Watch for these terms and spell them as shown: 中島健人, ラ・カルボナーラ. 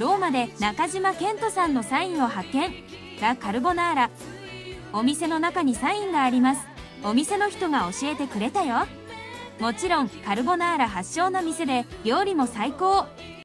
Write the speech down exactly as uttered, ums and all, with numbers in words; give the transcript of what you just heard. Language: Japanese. ローマで中島健人さんのサインを発見。ラ・カルボナーラ。お店の中にサインがあります。お店の人が教えてくれたよ。もちろんカルボナーラ発祥の店で料理も最高。